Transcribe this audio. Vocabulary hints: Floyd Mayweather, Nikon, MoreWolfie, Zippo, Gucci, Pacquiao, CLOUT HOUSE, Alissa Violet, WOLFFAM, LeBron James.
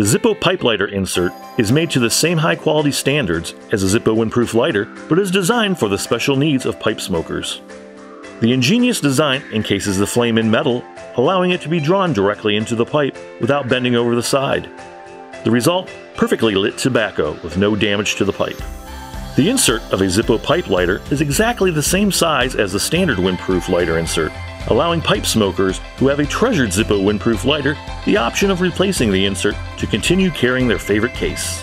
The Zippo pipe lighter insert is made to the same high quality standards as a Zippo Windproof lighter, but is designed for the special needs of pipe smokers. The ingenious design encases the flame in metal, allowing it to be drawn directly into the pipe without bending over the side. The result, perfectly lit tobacco with no damage to the pipe. The insert of a Zippo pipe lighter is exactly the same size as the standard windproof lighter insert, allowing pipe smokers who have a treasured Zippo windproof lighter the option of replacing the insert to continue carrying their favorite case.